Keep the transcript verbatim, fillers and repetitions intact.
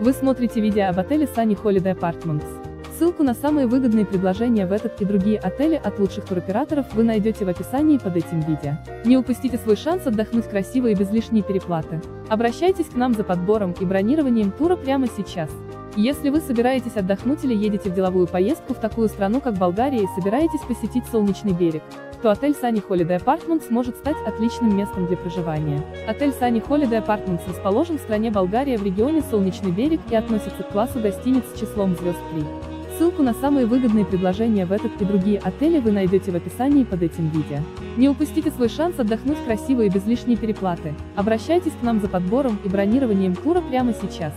Вы смотрите видео об отеле Sunny Holiday Apartments. Ссылку на самые выгодные предложения в этот и другие отели от лучших туроператоров вы найдете в описании под этим видео. Не упустите свой шанс отдохнуть красиво и без лишней переплаты. Обращайтесь к нам за подбором и бронированием тура прямо сейчас. Если вы собираетесь отдохнуть или едете в деловую поездку в такую страну, как Болгария, и собираетесь посетить Солнечный берег, то отель Sunny Holiday Apartments может стать отличным местом для проживания. Отель Sunny Holiday Apartments расположен в стране Болгария в регионе Солнечный берег и относится к классу гостиниц с числом звезд три. Ссылку на самые выгодные предложения в этот и другие отели вы найдете в описании под этим видео. Не упустите свой шанс отдохнуть красиво и без лишней переплаты. Обращайтесь к нам за подбором и бронированием тура прямо сейчас.